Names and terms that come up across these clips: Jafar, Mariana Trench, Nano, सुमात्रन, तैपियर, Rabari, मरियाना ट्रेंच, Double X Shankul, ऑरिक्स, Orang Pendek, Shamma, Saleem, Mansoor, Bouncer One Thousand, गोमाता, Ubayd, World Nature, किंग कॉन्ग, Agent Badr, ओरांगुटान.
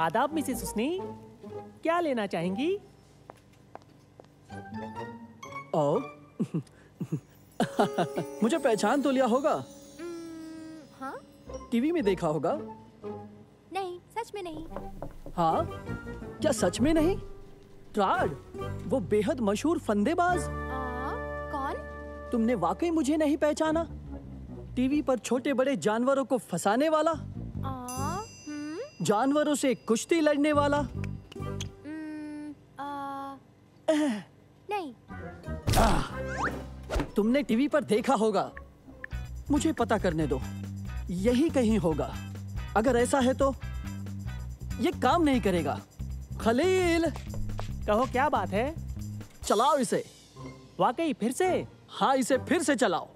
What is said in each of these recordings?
आदाब मिसेस हुस्नी, क्या लेना चाहेंगी? मुझे पहचान तो लिया होगा। हाँ? टीवी में देखा होगा। नहीं, सच में नहीं। हाँ? क्या सच में नहीं? ट्राड, वो बेहद मशहूर फंदेबाज। कौन? तुमने वाकई मुझे नहीं पहचाना? टीवी पर छोटे बड़े जानवरों को फंसाने वाला, जानवरों से कुश्ती लड़ने वाला। नहीं। तुमने टीवी पर देखा होगा, मुझे पता करने दो, यही कहीं होगा। अगर ऐसा है तो ये काम नहीं करेगा। खलील, कहो क्या बात है? चलाओ इसे। वाकई? फिर से? हाँ, इसे फिर से चलाओ।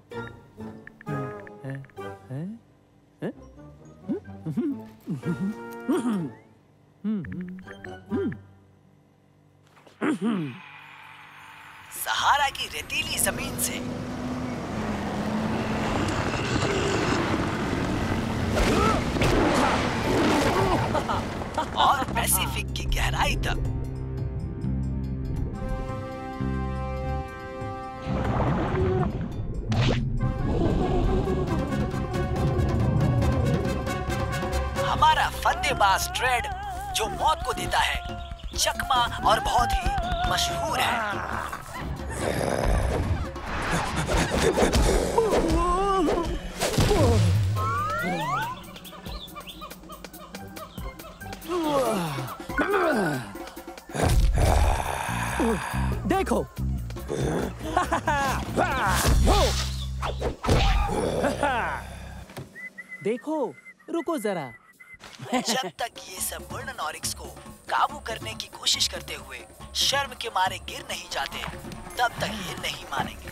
सहारा की रेतीली जमीन से और पैसिफिक की गहराई तक हमारा फंदेबाज ट्रेड, जो मौत को देता है, चकमा और बहुत ही मशहूर है। देखो। देखो, रुको जरा। जब तक ये सब वर्णन ऑरिक्स को काबू करने की कोशिश करते हुए शर्म के मारे गिर नहीं जाते, तब तक ये नहीं मानेंगे।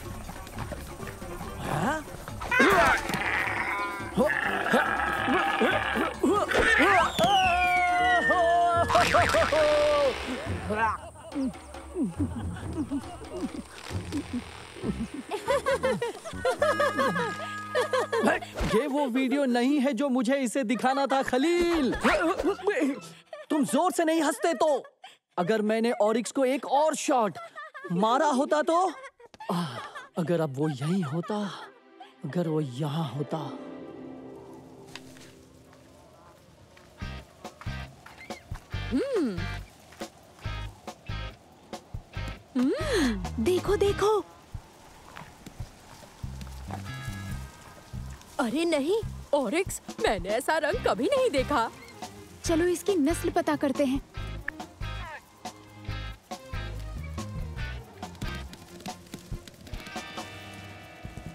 ये वो वीडियो नहीं है जो मुझे इसे दिखाना था, खलील। तुम जोर से नहीं हंसते तो। अगर मैंने ऑरिक्स को एक और शॉट मारा होता तो, अगर अब वो यही होता, अगर वो यहाँ होता। देखो देखो। अरे नहीं, ऑरिक्स, मैंने ऐसा रंग कभी नहीं देखा। चलो इसकी नस्ल पता करते हैं।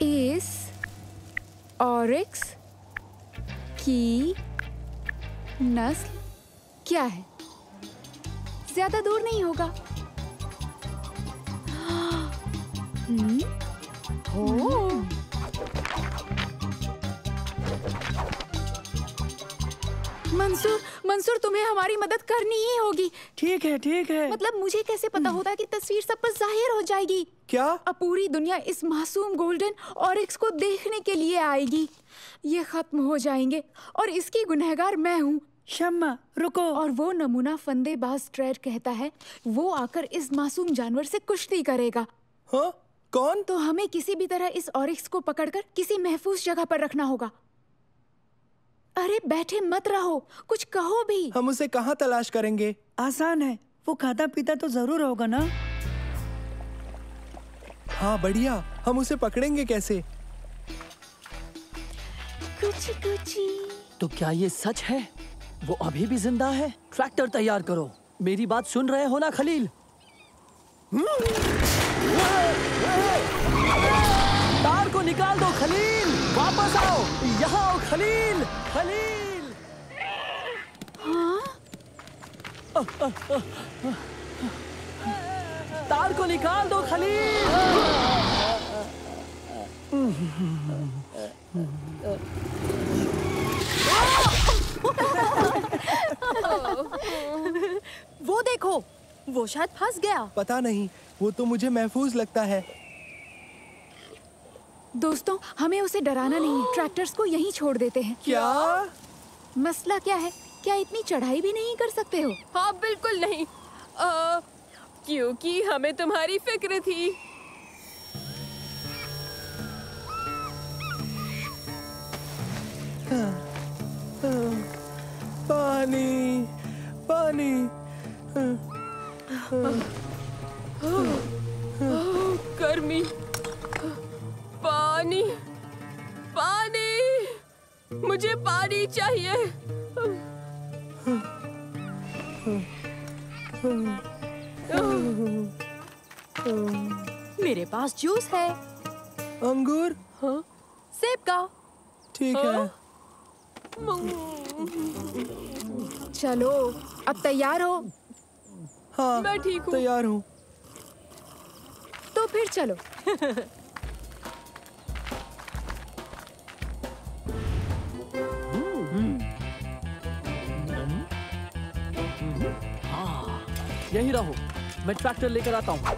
इस ऑरिक्स की नस्ल क्या है? ज्यादा दूर नहीं होगा। मंसूर, तुम्हें हमारी मदद करनी ही होगी। ठीक है, ठीक है। मतलब मुझे कैसे पता होता कि तस्वीर सब पर जाहिर हो जाएगी? क्या? अब पूरी दुनिया इस मासूम गोल्डन ऑरिक्स को देखने के लिए आएगी। ये खत्म हो जाएंगे और इसकी गुनहगार मैं हूँ। शम्मा, रुको। और वो नमूना फंदेबाज ट्रेड कहता है, वो आकर इस मासूम जानवर से कुश्ती करेगा। कौन? तो हमें किसी भी तरह इस ऑरिक्स को पकड़कर किसी महफूज जगह पर रखना होगा। अरे बैठे मत रहो, कुछ कहो भी। हम उसे कहाँ तलाश करेंगे? आसान है, वो खाता पीता तो जरूर होगा ना। हाँ बढ़िया, हम उसे पकड़ेंगे कैसे? कुछी कुछी। तो क्या ये सच है? वो अभी भी जिंदा है? ट्रैक्टर तैयार करो। मेरी बात सुन रहे हो ना खलील? तार को निकाल दो खलील, वापस आओ, यहाँ आओ खलील, खलील। हाँ? तार को निकाल दो खलील। वो देखो, वो शायद फंस गया। पता नहीं, वो तो मुझे महफूज लगता है। दोस्तों, हमें उसे डराना नहीं, ट्रैक्टर्स को यहीं छोड़ देते हैं। क्या मसला क्या है? क्या इतनी चढ़ाई भी नहीं कर सकते हो? हाँ बिल्कुल नहीं, क्योंकि हमें तुम्हारी फिक्र थी। पानी पानी। गर्मी, पानी पानी, मुझे पानी चाहिए। मेरे पास जूस है, अंगूर, हाँ सेब का। ठीक है चलो, अब तैयार हो? हाँ मैं ठीक हूँ, तैयार हूँ। तो फिर चलो। हाँ यहीं रहो, मैं ट्रैक्टर लेकर आता हूँ।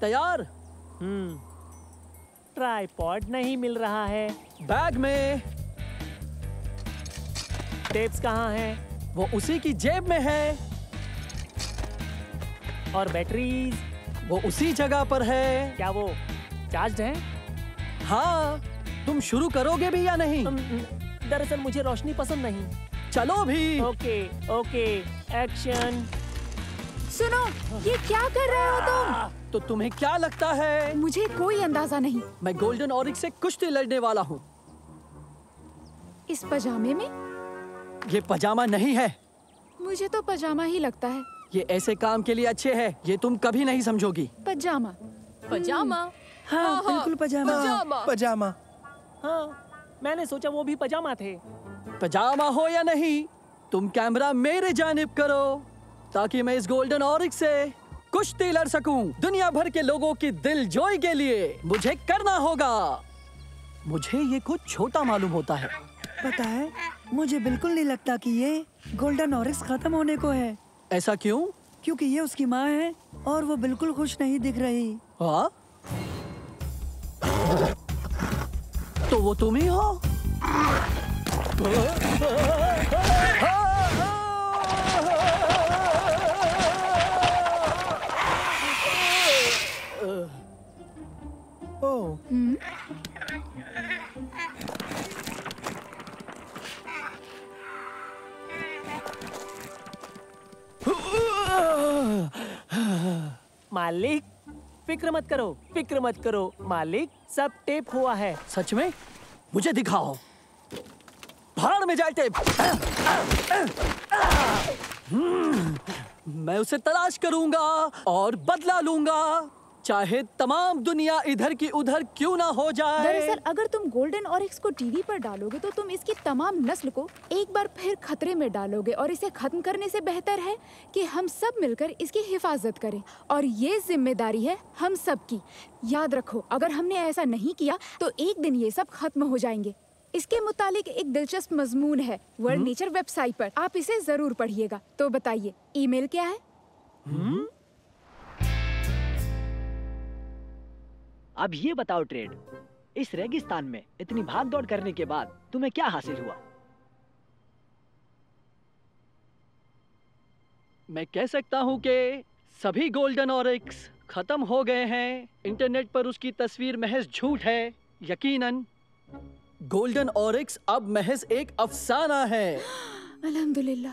तैयार? ट्राइपॉड नहीं मिल रहा है। बैग में टेप्स कहाँ हैं? वो उसी की जेब में है। और बैटरीज? वो उसी जगह पर है। क्या वो चार्ज्ड हैं? हाँ, तुम शुरू करोगे भी या नहीं? दरअसल मुझे रोशनी पसंद नहीं। चलो भी। Okay okay, action. सुनो, ये क्या कर रहे हो तुम? तो तुम्हें क्या लगता है? मुझे कोई अंदाजा नहीं। मैं गोल्डन ऑरिक्स से कुश्ती लड़ने वाला हूँ। इस पजामे में? ये पजामा नहीं है। मुझे तो पजामा ही लगता है। ये ऐसे काम के लिए अच्छे है, ये तुम कभी नहीं समझोगी। पजामा, पजामा। हाँ बिल्कुल पजामा, पजामा, पजामा। हाँ मैंने सोचा वो भी पजामा थे। पजामा हो या नहीं, तुम कैमरा मेरे जानिब करो ताकि मैं इस गोल्डन ऑरिक्स से कुश्ती लड़ सकूं। दुनिया भर के लोगों की दिलजोई के लिए मुझे करना होगा। मुझे ये कुछ छोटा मालूम होता है। पता है, मुझे बिल्कुल नहीं लगता कि ये गोल्डन ऑरिक्स खत्म होने को है। ऐसा क्यों? क्योंकि ये उसकी माँ है और वो बिल्कुल खुश नहीं दिख रही। हाँ? तो वो तुम ही हो? Oh. मालिक फिक्र मत करो, फिक्र मत करो मालिक, सब टेप हुआ है। सच में? मुझे दिखाओ। भाड़ में जाए टेप। मैं उसे तलाश करूंगा और बदला लूंगा, चाहे तमाम दुनिया इधर की उधर क्यों ना हो जाए। दरअसल अगर तुम गोल्डन ऑरिक्स को टीवी पर डालोगे तो तुम इसकी तमाम नस्ल को एक बार फिर खतरे में डालोगे, और इसे खत्म करने से बेहतर है कि हम सब मिलकर इसकी हिफाजत करें। और ये जिम्मेदारी है हम सब की। याद रखो, अगर हमने ऐसा नहीं किया तो एक दिन ये सब खत्म हो जाएंगे। इसके मुतालिक एक दिलचस्प मजमून है वर्ल्ड नेचर वेबसाइट पर, आप इसे जरूर पढ़िएगा। तो बताइए, ईमेल क्या है? अब ये बताओ ट्रेड, इस रेगिस्तान में इतनी भाग दौड़ करने के बाद तुम्हें क्या हासिल हुआ? मैं कह सकता हूँ कि सभी गोल्डन ऑरिक्स खत्म हो गए हैं। इंटरनेट पर उसकी तस्वीर महज झूठ है। यकीनन गोल्डन ऑरिक्स अब महज एक अफसाना है। अल्हम्दुलिल्लाह,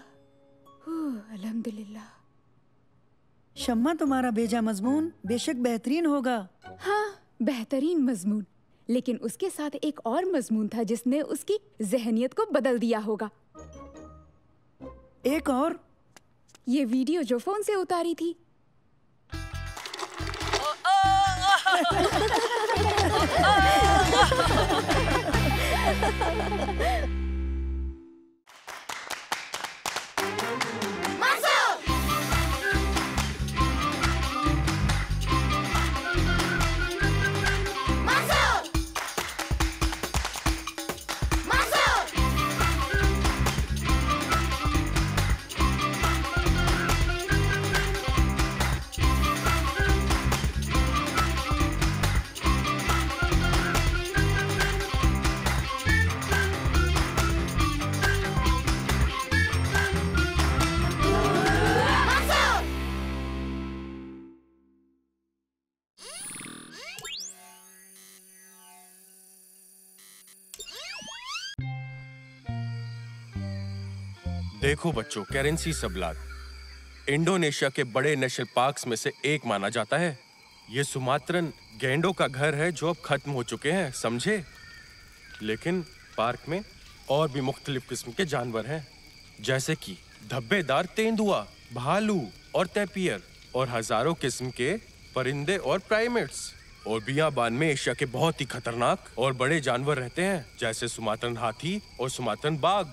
अल्हम्दुलिल्लाह। शम्मा, तुम्हारा भेजा मजमून बेशक बेहतरीन होगा। हाँ, बेहतरीन मजमून, लेकिन उसके साथ एक और मजमून था जिसने उसकी जहनियत को बदल दिया होगा। एक और ये वीडियो जो फोन से उतारी थी। देखो बच्चों, करेंसी सबलात इंडोनेशिया के बड़े नेशनल पार्क्स में से एक माना जाता है। ये सुमात्रन गैंडों का घर है जो अब खत्म हो चुके हैं, समझे? लेकिन पार्क में और भी मुख्तलिफ किस्म के जानवर हैं, जैसे कि धब्बेदार तेंदुआ, भालू और तैपियर, और हजारों किस्म के परिंदे और प्राइमेट्स। और बियाबान में एशिया के बहुत ही खतरनाक और बड़े जानवर रहते हैं, जैसे सुमात्रन हाथी और सुमात्रन बाघ।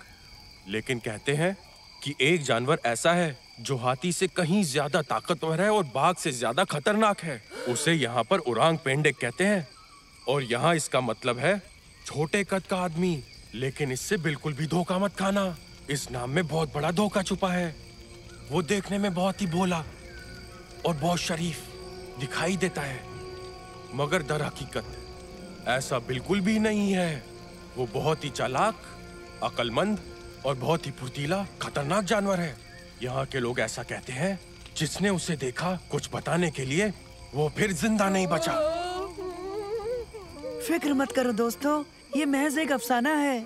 लेकिन कहते हैं कि एक जानवर ऐसा है जो हाथी से कहीं ज्यादा ताकतवर है और बाघ से ज्यादा खतरनाक है। उसे यहाँ पर ओरांग पेंडेक कहते हैं, और यहाँ इसका मतलब है छोटे कद का आदमी। लेकिन इससे बिल्कुल भी धोखा मत खाना, इस नाम में बहुत बड़ा धोखा छुपा है। वो देखने में बहुत ही भोला और बहुत शरीफ दिखाई देता है, मगर दर हकीकत ऐसा बिल्कुल भी नहीं है। वो बहुत ही चालाक, अक्लमंद और बहुत ही फुर्तीला खतरनाक जानवर है। यहाँ के लोग ऐसा कहते हैं, जिसने उसे देखा कुछ बताने के लिए वो फिर जिंदा नहीं बचा। फिक्र मत करो दोस्तों, ये महज एक अफसाना है।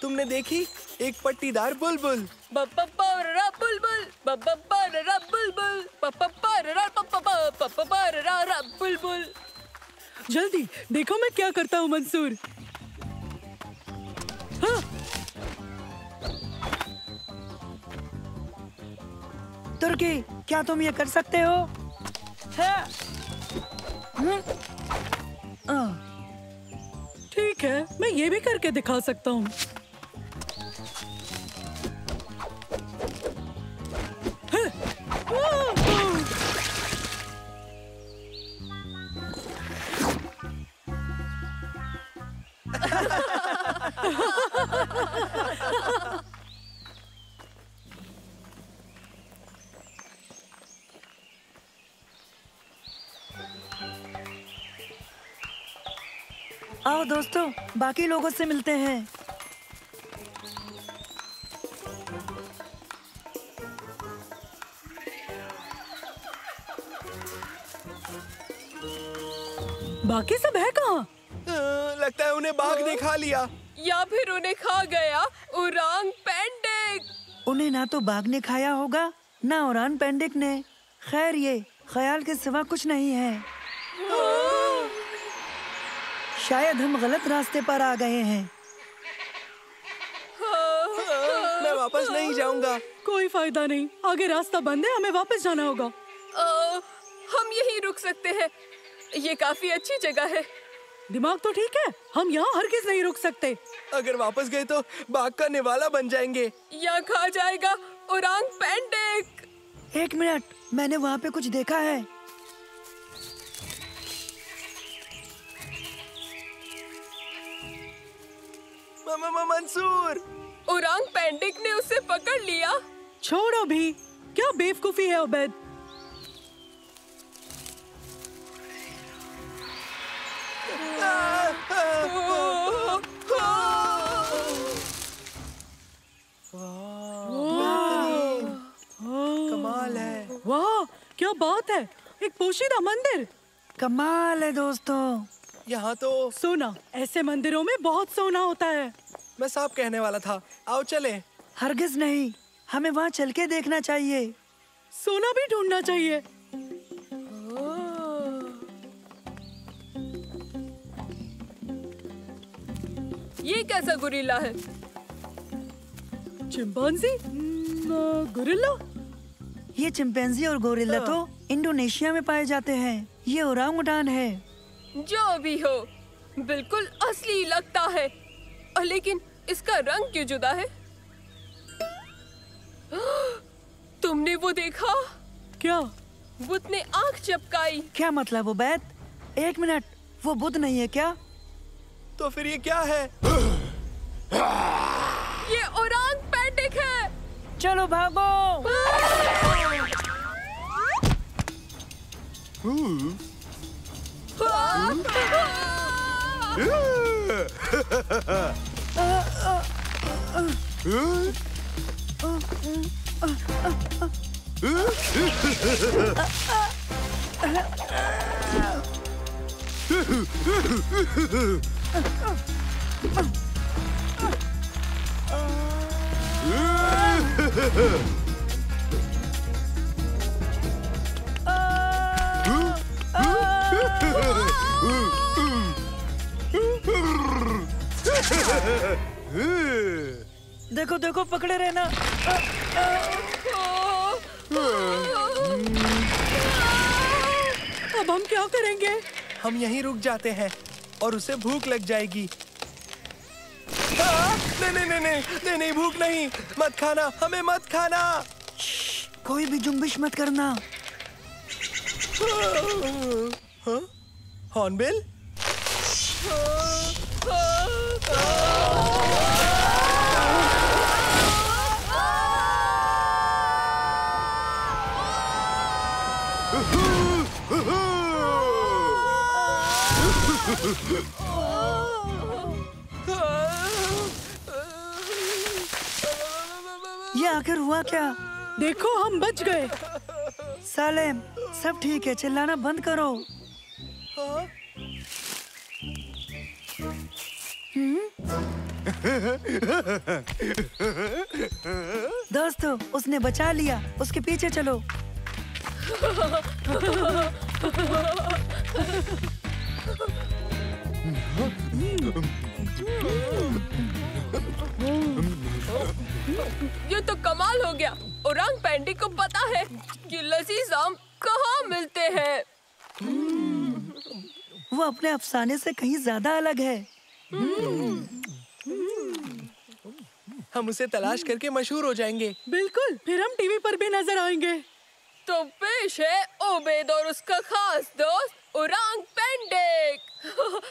तुमने देखी एक पट्टीदार बुलबुल। जल्दी देखो मैं क्या करता हूँ मंसूर। तुर्की, क्या तुम ये कर सकते हो? ठीक है, मैं ये भी करके दिखा सकता हूँ। आओ दोस्तों, बाकी लोगों से मिलते हैं। बाकी सब है कहाँ? लगता है उन्हें बाघ ने खा लिया, या फिर उन्हें खा गया ओरांग पेंडेक। उन्हें ना तो बाघ ने खाया होगा ना ओरांग पेंडेक ने। खैर, ये ख्याल के सिवा कुछ नहीं है। शायद हम गलत रास्ते पर आ गए हैं। मैं वापस नहीं जाऊंगा। कोई फायदा नहीं, आगे रास्ता बंद है, हमें वापस जाना होगा। हम यहीं रुक सकते हैं, ये काफी अच्छी जगह है। दिमाग तो ठीक है, हम यहाँ हरगिज नहीं रुक सकते। अगर वापस गए तो बाघ का निवाला बन जाएंगे या खा जाएगा ओरांग पेंडेक। एक मिनट, मैंने वहाँ पे कुछ देखा है। मंसूर! ओरांग पेंडेक ने उसे पकड़ लिया। छोड़ो भी, क्या बेवकूफी है उबैद। कमाल है। वाह क्या बात है, एक पोशीदा मंदिर। कमाल है दोस्तों, यहाँ तो सोना, ऐसे मंदिरों में बहुत सोना होता है। मैं साफ कहने वाला था, आओ चले। हरगिज नहीं, हमें वहाँ चल के देखना चाहिए, सोना भी ढूंढना चाहिए। ये कैसा गुरिल्ला है? चिंपांजी? गुरिल्ला? ये चिंपैंजी और गोरिल्ला तो इंडोनेशिया में पाए जाते हैं। ये ओरांगुटान है। जो भी हो, बिल्कुल असली लगता है, और लेकिन इसका रंग क्यों जुदा है? तुमने वो देखा? क्या? बुद्ध ने आँख चपकाई। क्या मतलब उबैद? एक मिनट, वो बुद्ध नहीं है क्या? तो फिर ये क्या है? ये ओरांग पेंडेक है। चलो भागो। देखो देखो, पकड़े रहना। अब हम क्या करेंगे? हम यहीं रुक जाते हैं और उसे भूख लग जाएगी। नहीं नहीं नहीं नहीं नहीं, भूख नहीं, मत खाना, हमें मत खाना। कोई भी जुम्बिश मत करना। हॉर्नबिल? ये आखिर हुआ क्या? देखो हम बच गए। सालेम, सब ठीक है, चिल्लाना बंद करो। दोस्तों, उसने बचा लिया, उसके पीछे चलो। ये तो कमाल हो गया। ओरांग पेंडेक को पता है कि लजीज आम कहाँ मिलते हैं। वो अपने अफसाने से कहीं ज्यादा अलग है। हम उसे तलाश करके मशहूर हो जाएंगे। बिल्कुल, फिर हम टीवी पर भी नजर आएंगे। तो पेश है उबैद और उसका खास दोस्त ओरांग पेंडेक।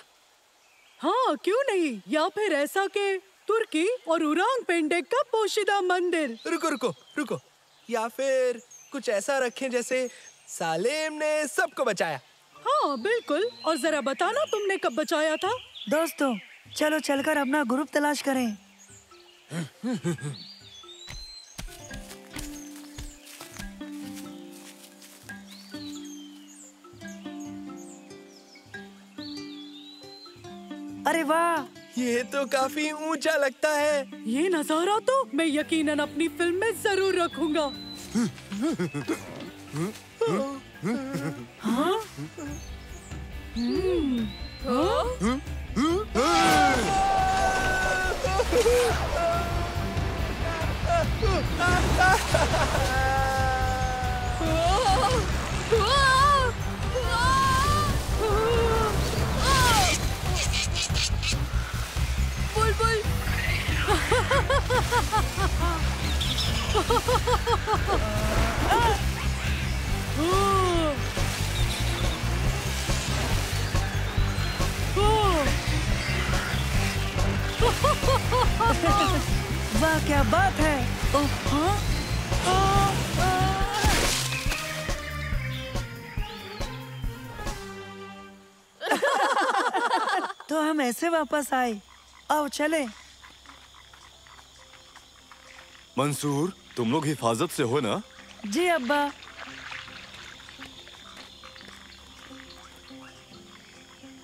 हाँ क्यों नहीं, या फिर ऐसा के तुर्की और ओरांग पेंडेक का पोशीदा मंदिर। रुको रुको रुको, या फिर कुछ ऐसा रखें जैसे सालेम ने सबको बचाया। हाँ बिल्कुल, और जरा बताना तुमने कब बचाया था? दोस्तों चलो चलकर अपना ग्रुप तलाश करें। अरे वाह, ये तो काफी ऊंचा लगता है। ये नजारा तो मैं यकीनन अपनी फिल्म में जरूर रखूंगा। हाँ? हाँ? वाह क्या बात है। ओह हाँ तो हम ऐसे वापस आए। आओ चले। मंसूर तुम लोग हिफाजत से हो ना? जी अब्बा।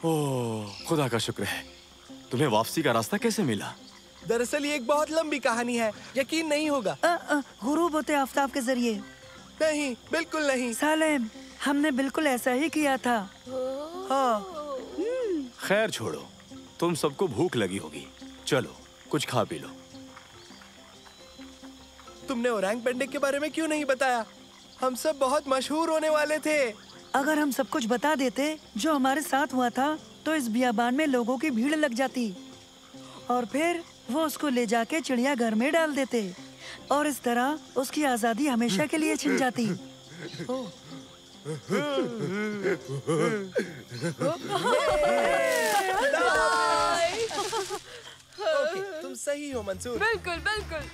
ओह खुदा का शुक्र है। तुम्हें वापसी का रास्ता कैसे मिला? दरअसल ये एक बहुत लंबी कहानी है, यकीन नहीं होगा। गुरूब होते आफ्ताब के जरिए। नहीं बिल्कुल नहीं सालेम, हमने बिल्कुल ऐसा ही किया था। हाँ खैर छोड़ो, तुम सबको भूख लगी होगी, चलो कुछ खा पी लो। तुमने ओरांग पेंडेक के बारे में क्यों नहीं बताया? हम सब बहुत मशहूर होने वाले थे। अगर हम सब कुछ बता देते जो हमारे साथ हुआ था तो इस बियाबान में लोगों की भीड़ लग जाती और फिर वो उसको ले जाके चिड़ियाघर में डाल देते और इस तरह उसकी आजादी हमेशा के लिए छिन जाती। ओके, तुम सही हो मंसूर। बिल्कुल बिल्कुल।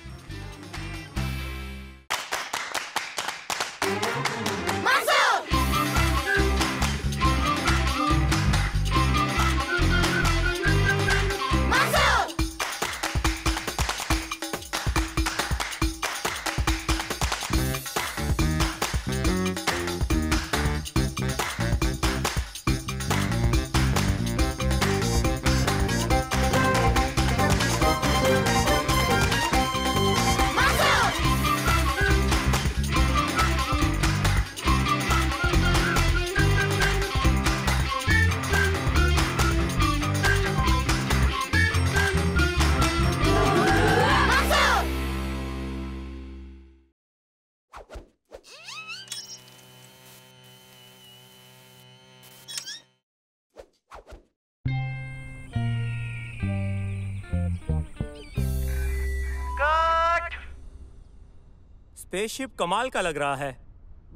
स्पेसशिप कमाल का लग रहा है।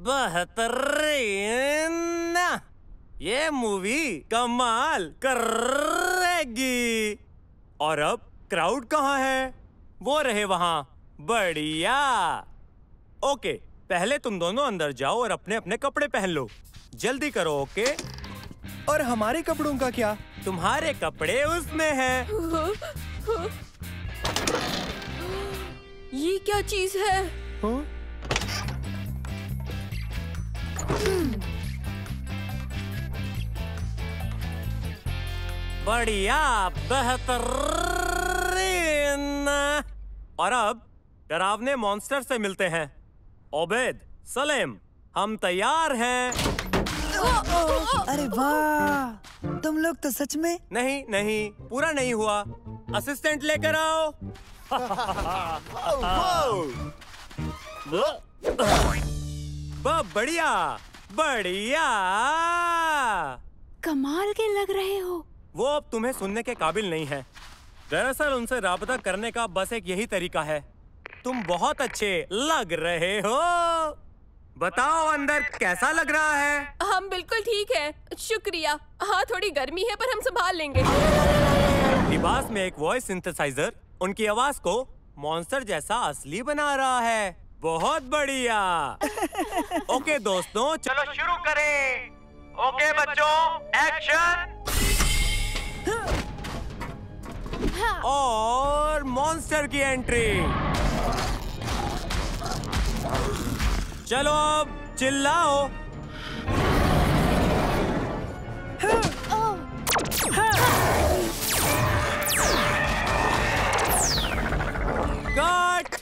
बेहतरीन, ये मूवी कमाल करेगी। और अब क्राउड कहाँ है? वो रहे वहाँ। बढ़िया। ओके पहले तुम दोनों अंदर जाओ और अपने अपने कपड़े पहन लो, जल्दी करो। ओके और हमारे कपड़ों का क्या? तुम्हारे कपड़े उसमें हैं। ये क्या चीज है? बढ़िया, बेहतरीन। और अब डरावने मॉन्स्टर से मिलते हैं। उबैद, सलेम, हम तैयार हैं। अरे वाह, तुम लोग तो सच में। नहीं नहीं, पूरा नहीं हुआ। असिस्टेंट लेकर आओ। बढ़िया बढ़िया, कमाल के लग रहे हो। वो अब तुम्हें सुनने के काबिल नहीं है। दरअसल उनसे राबता करने का बस एक यही तरीका है। तुम बहुत अच्छे लग रहे हो। बताओ अंदर कैसा लग रहा है? हम बिल्कुल ठीक है, शुक्रिया। हाँ थोड़ी गर्मी है पर हम संभाल लेंगे। लिबास में एक वॉइस सिंथेसाइजर उनकी आवाज को मॉन्स्टर जैसा असली बना रहा है। बहुत बढ़िया। ओके दोस्तों चलो शुरू करें। ओके बच्चों एक्शन। और मॉन्स्टर की एंट्री। चलो अब चिल्लाओ। गॉट,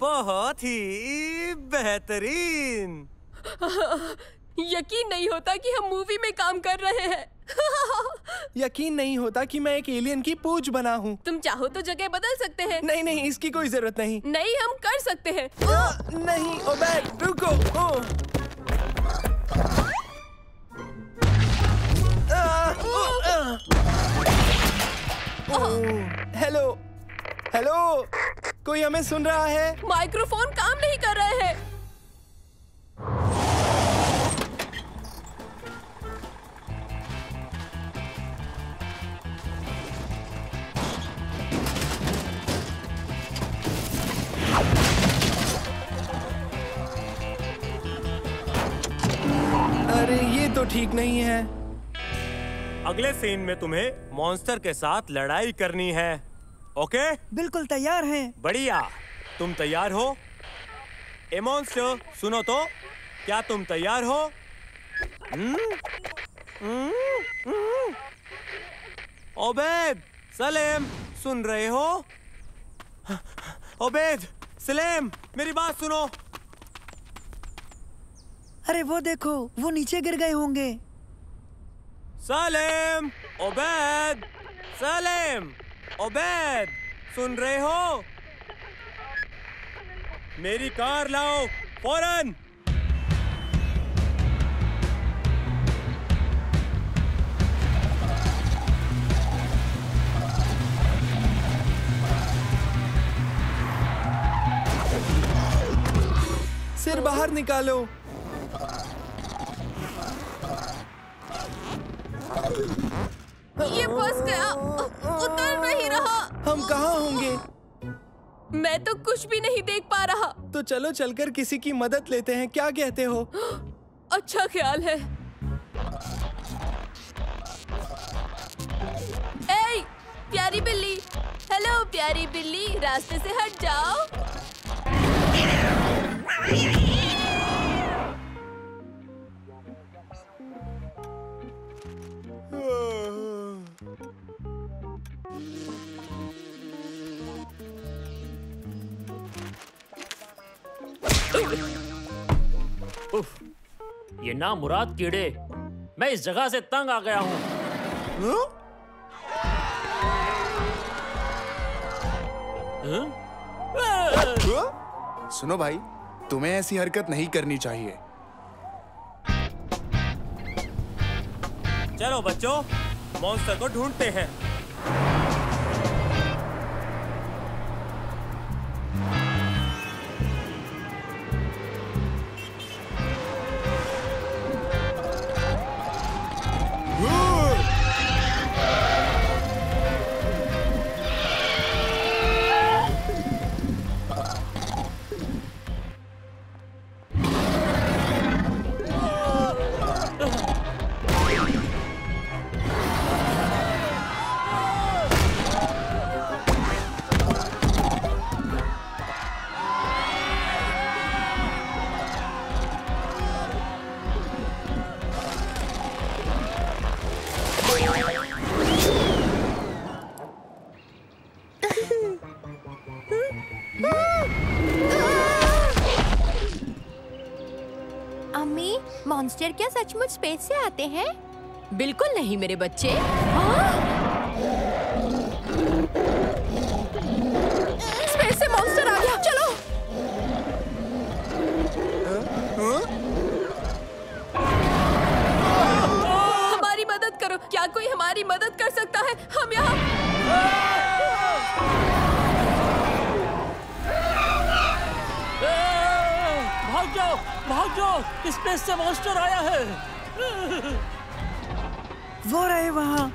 बहुत ही बेहतरीन। यकीन नहीं होता कि हम मूवी में काम कर रहे हैं। यकीन नहीं होता कि मैं एक एलियन की पूंछ बना हूँ। तुम चाहो तो जगह बदल सकते हैं। नहीं नहीं, इसकी कोई जरूरत नहीं। नहीं, हम कर सकते हैं। नहीं उबैद रुको। हेलो हेलो, कोई हमें सुन रहा है? माइक्रोफोन काम नहीं कर रहे हैं। ठीक नहीं है। अगले सीन में तुम्हें मॉन्स्टर के साथ लड़ाई करनी है। ओके? बिल्कुल तैयार हैं। बढ़िया, तुम तैयार हो? ए मॉन्स्टर, सुनो तो, क्या तुम तैयार हो? उबैद, सलेम, सुन रहे हो? उबैद, सलेम, मेरी बात सुनो। अरे वो देखो, वो नीचे गिर गए होंगे। सलेम, उबैद, सलेम, उबैद, सुन रहे हो? मेरी कार लाओ फौरन। सिर बाहर निकालो। ये फंस गया, उतर नहीं रहा। हम कहाँ होंगे? मैं तो कुछ भी नहीं देख पा रहा। तो चलो चलकर किसी की मदद लेते हैं, क्या कहते हो? अच्छा ख्याल है। ए, प्यारी बिल्ली, हेलो प्यारी बिल्ली, रास्ते से हट जाओ। उफ, ये नामुराद कीड़े, मैं इस जगह से तंग आ गया हूँ। सुनो भाई, तुम्हें ऐसी हरकत नहीं करनी चाहिए। चलो बच्चों, मॉन्स्टर को ढूंढते हैं। मॉन्स्टर क्या सचमुच स्पेस से आते हैं? बिल्कुल नहीं मेरे बच्चे। स्पेस से मॉन्स्टर आ गया, चलो। हमारी मदद करो, क्या कोई हमारी मदद कर सकता है? हम यहाँ भाग जाओ, भाग जाओ, स्पेस से मॉन्स्टर आया है। वो रहे वहाँ।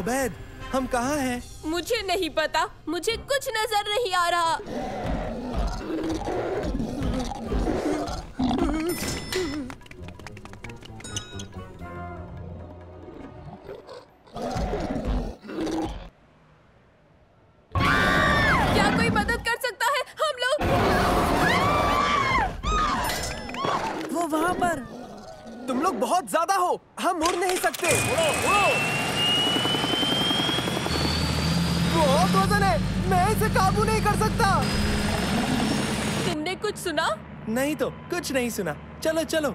उबैद, हम कहाँ हैं? मुझे नहीं पता, मुझे कुछ नजर नहीं आ रहा। बहुत ज्यादा हो, हम मुड़ नहीं सकते। बहुत वजन है, मैं इसे काबू नहीं कर सकता। तुमने कुछ सुना? नहीं तो कुछ नहीं सुना। चलो चलो।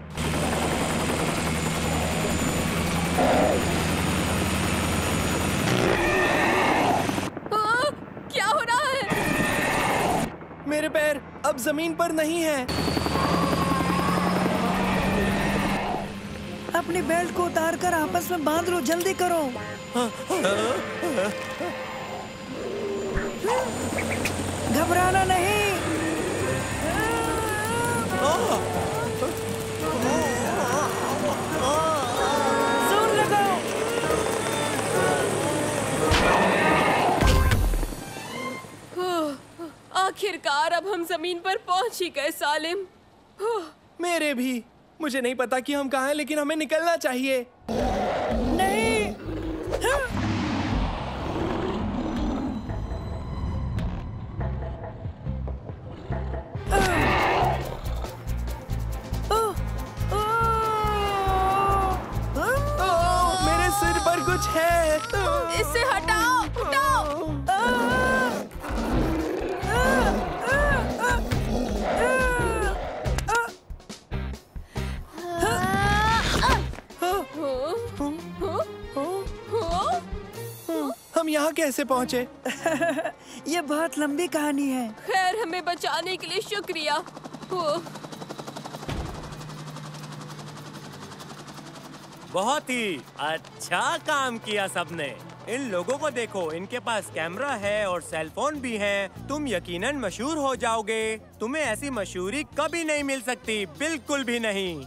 क्या हो रहा है? मेरे पैर अब जमीन पर नहीं है। अपने बेल्ट को उतार कर आपस में बांध लो, जल्दी करो। घबराना नहीं। जोर लगाओ। आखिरकार अब हम जमीन पर पहुंच ही गए सालिम। मेरे भी, मुझे नहीं पता कि हम कहाँ हैं, लेकिन हमें निकलना चाहिए। नहीं। मेरे सिर पर कुछ है। इससे हटाओ, हटाओ। हम यहाँ कैसे पहुँचे? ये बहुत लंबी कहानी है। खैर, हमें बचाने के लिए शुक्रिया। बहुत ही अच्छा काम किया सबने। इन लोगों को देखो, इनके पास कैमरा है और सेलफोन भी है। तुम यकीनन मशहूर हो जाओगे। तुम्हें ऐसी मशहूरी कभी नहीं मिल सकती, बिल्कुल भी नहीं।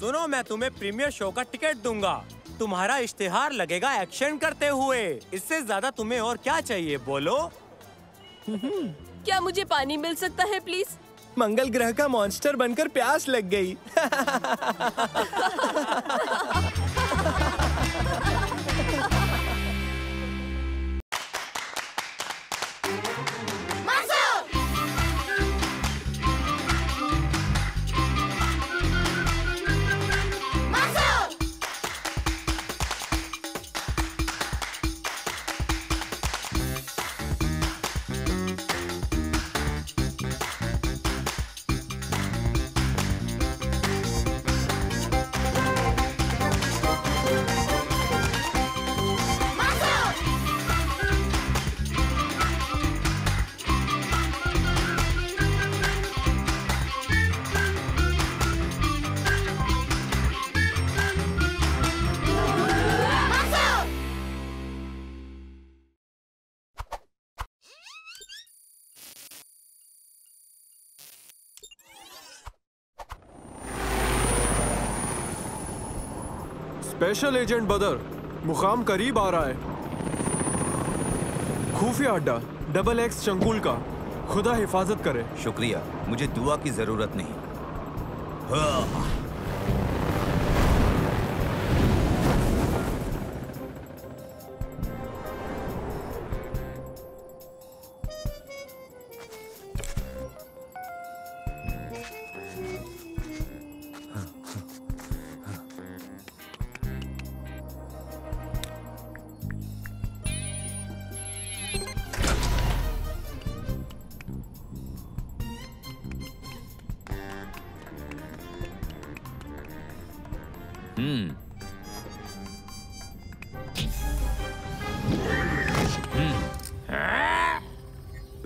सुनो, मैं तुम्हें प्रीमियर शो का टिकट दूंगा। तुम्हारा इश्तिहार लगेगा एक्शन करते हुए। इससे ज्यादा तुम्हें और क्या चाहिए, बोलो। क्या मुझे पानी मिल सकता है प्लीज? मंगल ग्रह का मॉन्स्टर बनकर प्यास लग गई। स्पेशल एजेंट बदर, मुकाम करीब आ रहा है। खुफिया अड्डा डबल एक्स शंकुल का, खुदा हिफाजत करे। शुक्रिया, मुझे दुआ की जरूरत नहीं।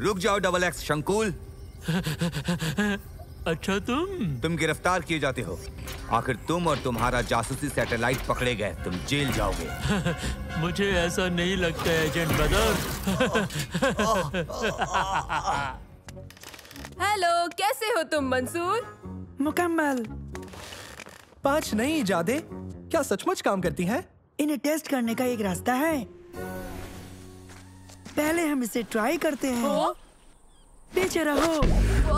रुक जाओ डबल एक्स शंकुल। अच्छा, तुम गिरफ्तार किए जाते हो। आखिर तुम और तुम्हारा जासूसी सैटेलाइट पकड़े गए। तुम जेल जाओगे। मुझे ऐसा नहीं लगता एजेंट बदर। हेलो, कैसे हो तुम मंसूर? मुकम्मल। 5 नई इजादे क्या सचमुच काम करती हैं? इन्हें टेस्ट करने का एक रास्ता है। पहले हम इसे ट्राई करते हैं। पीछे रहो।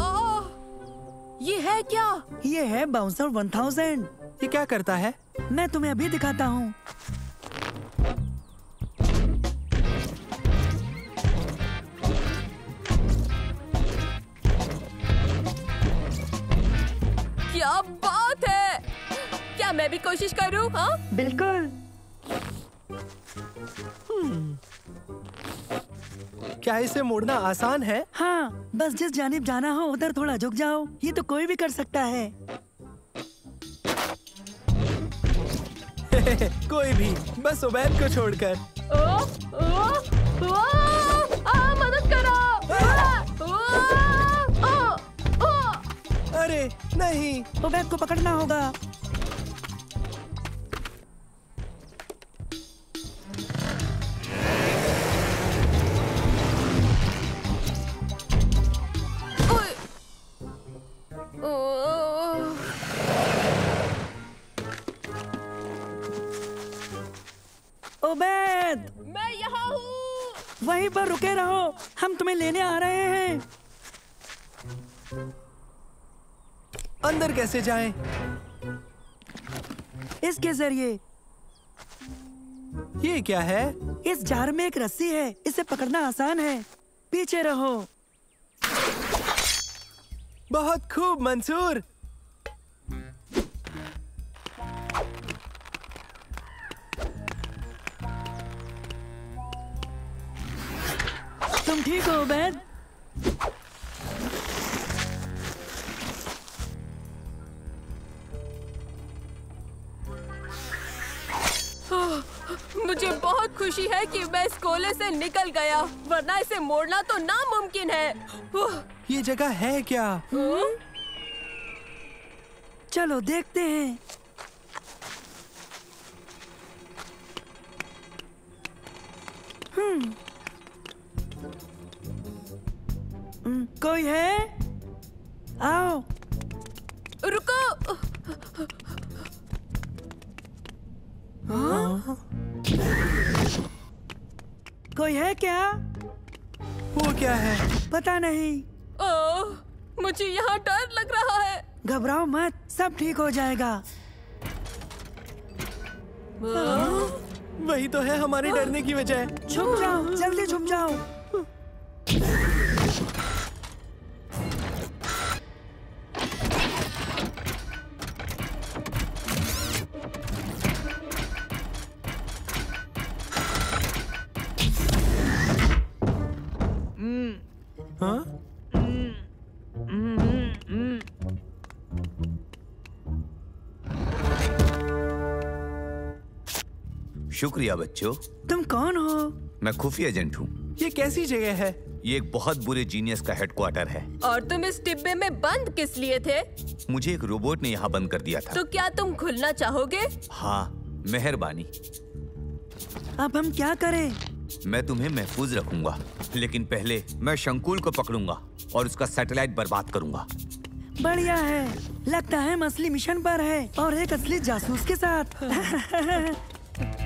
ये है क्या? ये है बाउंसर 1000। ये क्या करता है? मैं तुम्हें अभी दिखाता हूँ। क्या बात है! क्या मैं भी कोशिश करूँ? हाँ, बिल्कुल। क्या इसे मोड़ना आसान है? हाँ, बस जिस जानिब जाना हो उधर थोड़ा झुक जाओ। ये तो कोई भी कर सकता है। कोई भी, बस उबैद को छोड़कर। मदद करो! अरे नहीं, उबैद को पकड़ना होगा। उबैद, मैं यहाँ हूँ। वहीं पर रुके रहो, हम तुम्हें लेने आ रहे हैं। अंदर कैसे जाएं? इसके जरिए। ये क्या है? इस जार में एक रस्सी है, इसे पकड़ना आसान है। पीछे रहो। बहुत खूब मंसूर। तुम ठीक हो उबैद? मुझे बहुत खुशी है कि मैं इस कोले से निकल गया, वरना इसे मोड़ना तो नामुमकिन है। ये जगह है क्या? चलो देखते हैं। कोई है? आओ। रुको। हाँ? कोई है क्या? वो क्या है? पता नहीं। ओह, मुझे यहाँ डर लग रहा है। घबराओ मत, सब ठीक हो जाएगा। वही तो है हमारे डरने की वजह। छुप जाओ, जल्दी छुप जाओ। शुक्रिया बच्चों। तुम कौन हो? मैं खुफिया एजेंट हूँ। ये कैसी जगह है? ये एक बहुत बुरे जीनियस का हेडक्वार्टर है। और तुम इस डिब्बे में बंद किस लिए थे? मुझे एक रोबोट ने यहाँ बंद कर दिया था। तो क्या तुम खुलना चाहोगे? हाँ, मेहरबानी। अब हम क्या करें? मैं तुम्हें महफूज रखूंगा, लेकिन पहले मैं शंकुल को पकड़ूंगा और उसका सैटेलाइट बर्बाद करूंगा। बढ़िया है, लगता है मसली मिशन पर है और एक असली जासूस के साथ। हाँ?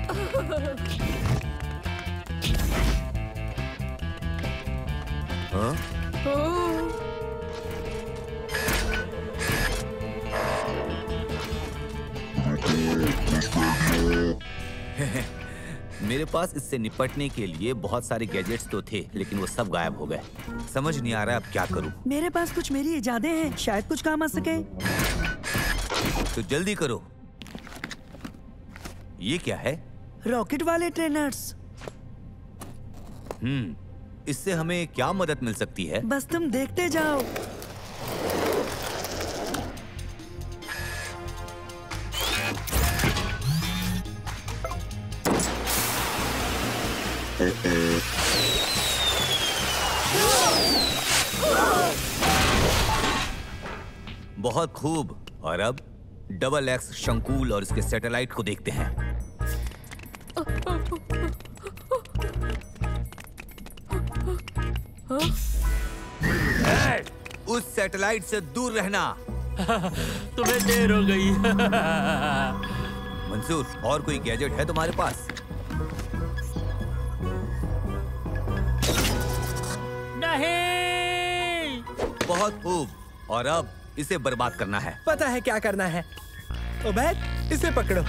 मेरे पास इससे निपटने के लिए बहुत सारे गैजेट्स तो थे, लेकिन वो सब गायब हो गए। समझ नहीं आ रहा है अब क्या करूं। मेरे पास कुछ मेरी इजादें हैं, शायद कुछ काम आ सके। तो जल्दी करो। ये क्या है? रॉकेट वाले ट्रेनर्स। इससे हमें क्या मदद मिल सकती है? बस तुम देखते जाओ। बहुत खूब। और अब डबल एक्स शंकुल और इसके सैटेलाइट को देखते हैं। उस सैटेलाइट से दूर रहना। तुम्हें देर हो गई। मंसूर, और कोई गैजेट है तुम्हारे पास? नहीं। बहुत खूब। और अब इसे बर्बाद करना है। पता है क्या करना है। उबैद, इसे पकड़ो।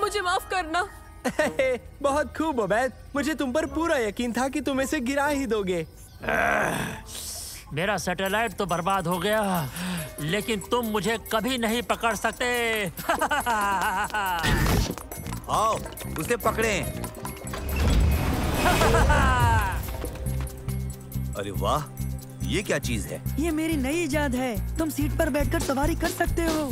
मुझे माफ करना। बहुत खूब उबैद, मुझे तुम पर पूरा यकीन था कि तुम इसे गिरा ही दोगे। मेरा सैटेलाइट तो बर्बाद हो गया, लेकिन तुम मुझे कभी नहीं पकड़ सकते। आओ, उसे पकड़ें। अरे वाह, ये क्या चीज है? ये मेरी नई इजाद है। तुम सीट पर बैठकर सवारी कर सकते हो।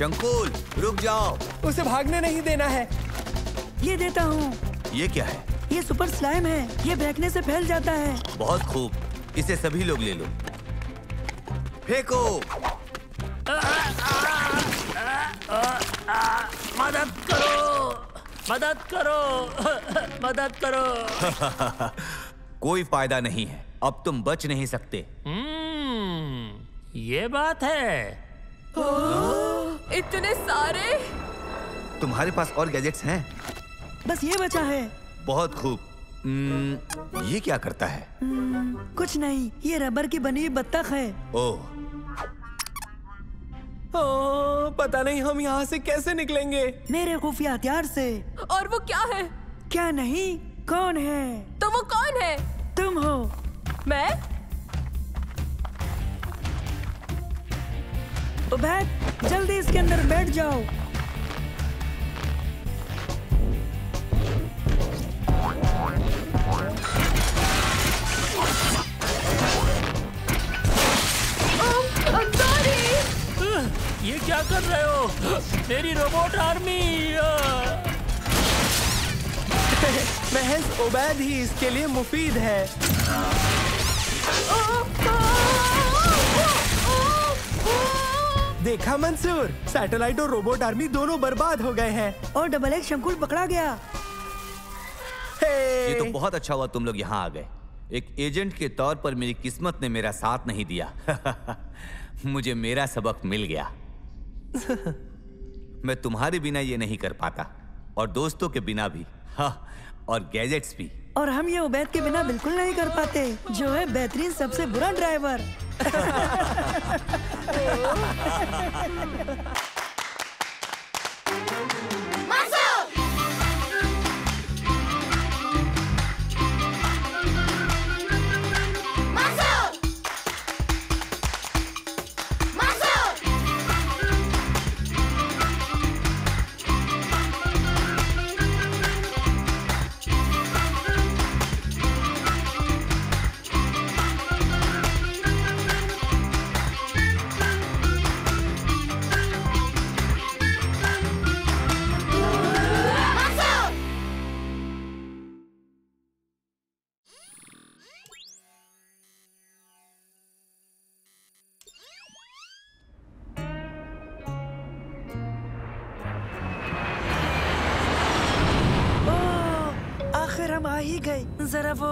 शंकुल, रुक जाओ। उसे भागने नहीं देना है। ये देता हूँ। ये क्या है? ये सुपर स्लाइम है, ये फेंकने से फैल जाता है। बहुत खूब, इसे सभी लोग ले लो, फेंको। मदद करो, मदद करो, मदद करो। कोई फायदा नहीं है, अब तुम बच नहीं सकते। ये बात है। इतने सारे? तुम्हारे पास और गैजेट्स हैं? बस ये बचा है। बहुत खूब। ये क्या करता है? कुछ नहीं, ये रबर की बनी हुई बत्तख है। ओह, पता नहीं हम यहाँ से कैसे निकलेंगे। मेरे खुफिया हथियार से। और वो क्या है? क्या नहीं, कौन है? तो वो कौन है? तुम हो। मैं? उबैद, जल्दी इसके अंदर बैठ जाओ। ये क्या कर रहे हो? मेरी रोबोट आर्मी। महज उबैद ही इसके लिए मुफीद है। देखा मंसूर, सैटेलाइट और रोबोट आर्मी दोनों बर्बाद हो गए हैं और डबल एक्स शंकुल पकड़ा गया। ये तो बहुत अच्छा हुआ तुम लोग यहाँ आ गए। एक एजेंट के तौर पर मेरी किस्मत ने मेरा साथ नहीं दिया। मुझे मेरा सबक मिल गया। मैं तुम्हारे बिना ये नहीं कर पाता, और दोस्तों के बिना भी, और गैजेट्स भी। और हम ये उबैद के बिना बिल्कुल नहीं कर पाते, जो है बेहतरीन सबसे बुरा ड्राइवर। जरा वो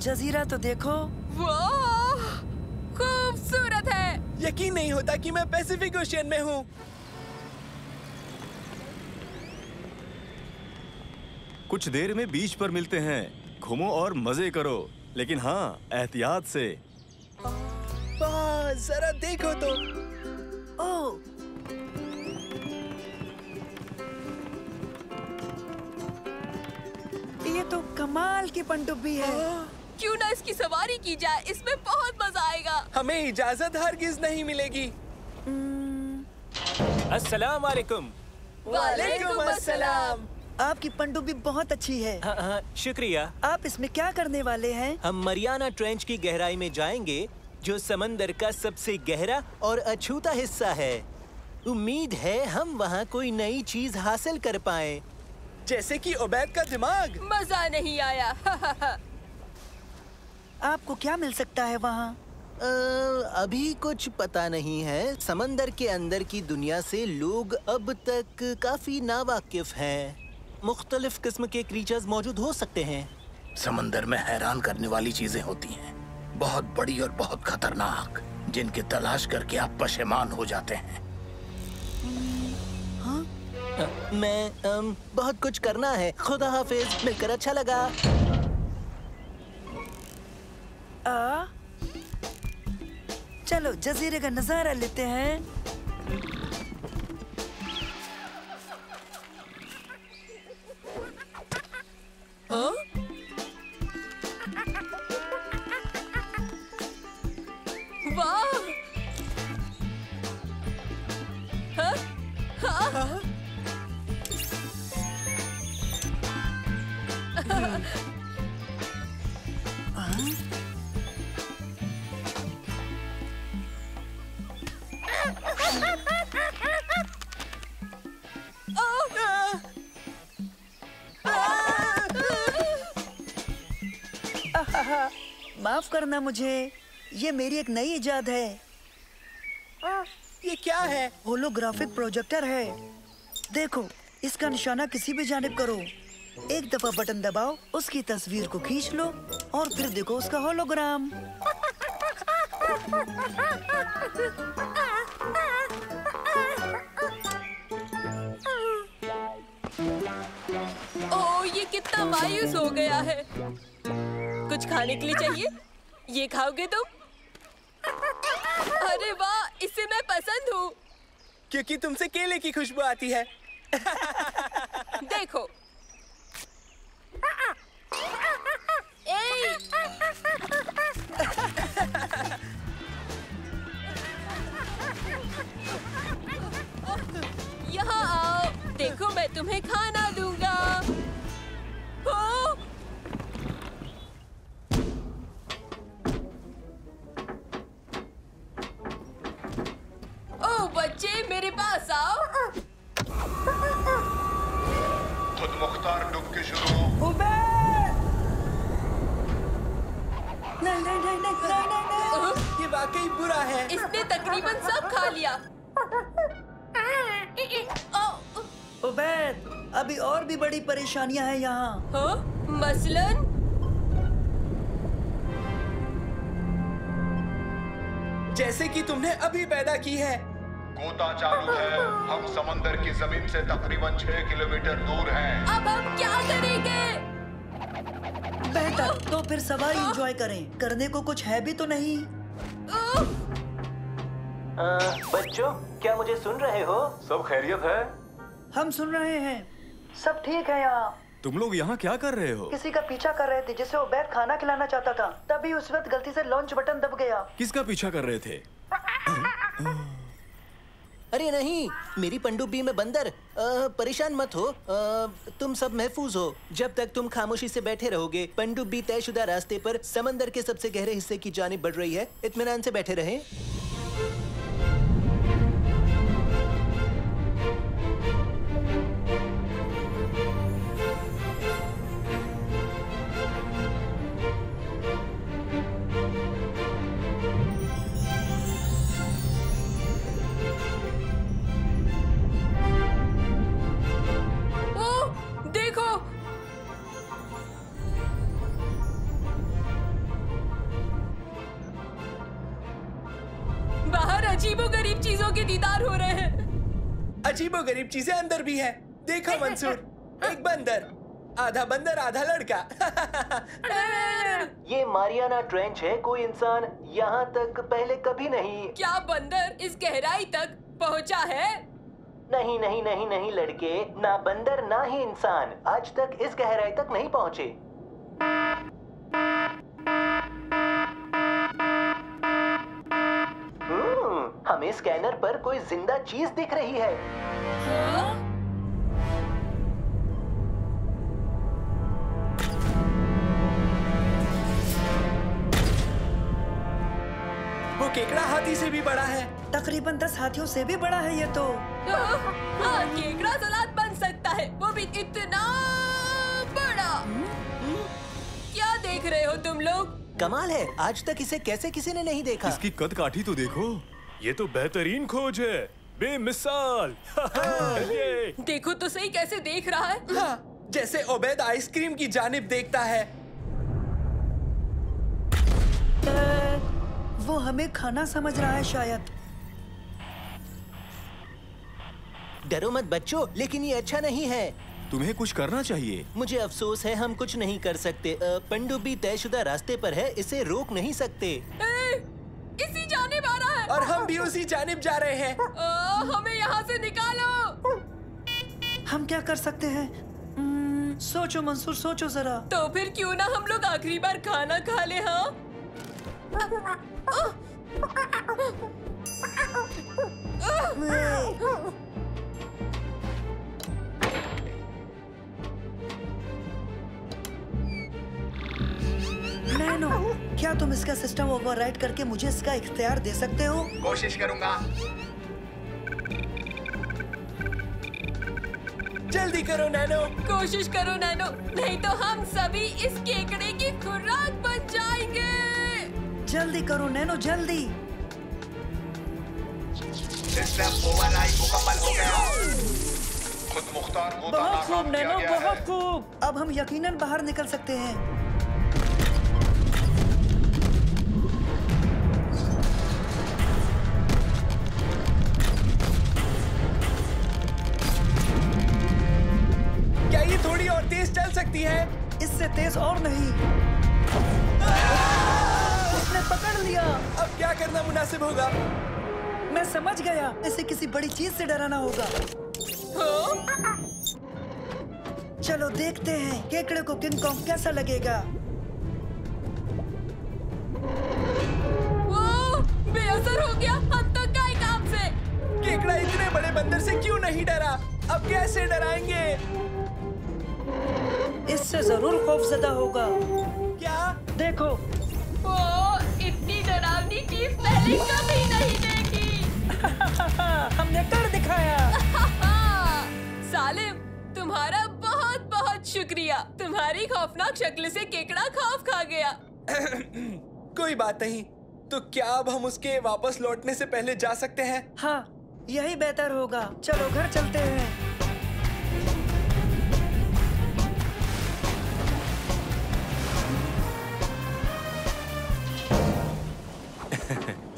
जजीरा तो देखो। वाह, खूबसूरत है। यकीन नहीं होता कि मैं पैसिफिक ओशियन में हूँ। कुछ देर में बीच पर मिलते हैं। घूमो और मजे करो, लेकिन हाँ, एहतियात से। वाह, जरा देखो तो। ओह, ये तो कमाल की पनडुब्बी है। क्यों ना इसकी सवारी की जाए, इसमें बहुत मजा आएगा। हमें इजाजत हरगिज नहीं मिलेगी। अस्सलाम वालेकुम। वालेकुम अस्सलाम। आपकी पनडुब्बी बहुत अच्छी है। हाँ, शुक्रिया। आप इसमें क्या करने वाले हैं? हम मरियाना ट्रेंच की गहराई में जाएंगे, जो समंदर का सबसे गहरा और अछूता हिस्सा है। उम्मीद है हम वहाँ कोई नई चीज हासिल कर पाए, जैसे कि उबैद का दिमाग। मजा नहीं आया। आपको क्या मिल सकता है वहाँ? अभी कुछ पता नहीं है। समंदर के अंदर की दुनिया से लोग अब तक काफी नावाकिफ हैं। मुख्तलिफ किस्म के क्रीचर्स मौजूद हो सकते हैं। समंदर में हैरान करने वाली चीजें होती हैं, बहुत बड़ी और बहुत खतरनाक, जिनकी तलाश करके आप पशेमान हो जाते हैं। मैं बहुत कुछ करना है। खुदा हाफिज, मिलकर अच्छा लगा। चलो जजीरे का नजारा लेते हैं। वाह! हाँ? हाँ? हाँ? माफ करना मुझे, ये मेरी एक नई इजाद है। ये क्या है? होलोग्राफिक प्रोजेक्टर है। देखो, इसका निशाना किसी भी जानिब करो, एक दफा बटन दबाओ, उसकी तस्वीर को खींच लो और फिर देखो उसका होलोग्राम। ओह, ये कितना मायूस हो गया है। कुछ खाने के लिए चाहिए? ये खाओगे तुम? अरे वाह, इसे मैं पसंद हूँ क्योंकि तुमसे केले की खुशबू आती है। देखो, यहाँ आओ, देखो मैं तुम्हें खाना दूंगा। ओ बच्चे, मेरे पास आओ। खुद मुख्तार डुबकी शुरू। नहीं नहीं नहीं नहीं नहीं नहीं नहीं, ये वाकई बुरा है। इसने तकरीबन सब खा लिया। उबैद, अभी और भी बड़ी परेशानियां हैं यहाँ। हाँ, मसलन? जैसे कि तुमने अभी पैदा की है। गोता चालू है, हम समंदर की जमीन से तकरीबन 6 किलोमीटर दूर हैं। अब हम क्या करेंगे? बेहतर तो फिर सवारी एंजॉय करें। करने को कुछ है भी तो नहीं। बच्चों, क्या मुझे सुन रहे हो? सब खैरियत है? हम सुन रहे हैं, सब ठीक है। यहाँ तुम लोग यहाँ क्या कर रहे हो? किसी का पीछा कर रहे थे जिसे उबैद खाना खिलाना चाहता था, तभी उस वक्त गलती से लॉन्च बटन दब गया। किसका पीछा कर रहे थे? अरे नहीं, मेरी पनडुब्बी में बंदर। परेशान मत हो, तुम सब महफूज हो। जब तक तुम खामोशी से बैठे रहोगे, पनडुब्बी तयशुदा रास्ते पर समंदर के सबसे गहरे हिस्से की जानिब बढ़ रही है। इत्मीनान से बैठे रहें। गरीब चीजें अंदर भी है। देखो मंसूर, एक बंदर, आधा बंदर आधा लड़का। ये मारियाना ट्रेंच है, कोई इंसान यहाँ तक पहले कभी नहीं। क्या बंदर इस गहराई तक पहुँचा है? नहीं नहीं नहीं नहीं लड़के, ना बंदर ना ही इंसान आज तक इस गहराई तक नहीं पहुँचे। हमें स्कैनर पर कोई जिंदा चीज दिख रही है। हाँ? वो केकड़ा हाथी से भी बड़ा है। तकरीबन 10 हाथियों से भी बड़ा है ये तो। हाँ, केकड़ा सलाद बन सकता है, वो भी इतना बड़ा। क्या देख रहे हो तुम लोग? कमाल है, आज तक इसे कैसे किसी ने नहीं देखा। इसकी कद काठी तो देखो, ये तो बेहतरीन खोज है, बेमिसाल। देखो तो सही कैसे देख रहा है। हाँ, जैसे उबैद आइसक्रीम की जानिब देखता है। वो हमें खाना समझ रहा है शायद। डरो मत बच्चों, लेकिन ये अच्छा नहीं है। तुम्हें कुछ करना चाहिए। मुझे अफसोस है, हम कुछ नहीं कर सकते। पनडुब्बी तयशुदा रास्ते पर है, इसे रोक नहीं सकते। इसी जानिब आ रहा है और हम भी उसी जानिब जा रहे हैं। हमें यहाँ से निकालो। हम क्या कर सकते हैं? सोचो मंसूर, सोचो जरा। तो फिर क्यों ना हम लोग आखिरी बार खाना खा ले। हाँ, नैनो, क्या तुम इसका सिस्टम ओवरराइड करके मुझे इसका इख्तियार दे सकते हो? कोशिश करूंगा। जल्दी करो नैनो, कोशिश करो नैनो, नहीं तो हम सभी इस केकड़े की खुराक बन जाएंगे। जल्दी करो नैनो जल्दी। सिस्टम ओवरराइड मुकम्मल हो गया। खुद मुख्तार गोता बहुत खूब नैनो बहुत खूब। अब हम यकीनन बाहर निकल सकते हैं। है इससे तेज और नहीं। उसने पकड़ लिया। अब क्या करना मुनासिब होगा? मैं समझ गया, इसे किसी बड़ी चीज से डराना होगा। चलो देखते हैं केकड़े को किंग कॉन्ग कैसा लगेगा। वो बेअसर हो गया हम तक का काम से। केकड़ा इतने बड़े बंदर से क्यों नहीं डरा? अब कैसे डराएंगे? इससे जरूर खौफजदा होगा। क्या देखो ओ, इतनी डरावनी चीज पहले कभी नहीं देखी। हमने कर दिखाया। सालिम तुम्हारा बहुत बहुत शुक्रिया। तुम्हारी खौफनाक शक्ल से केकड़ा खौफ खा गया। कोई बात नहीं। तो क्या अब हम उसके वापस लौटने से पहले जा सकते हैं? हाँ यही बेहतर होगा। चलो घर चलते हैं।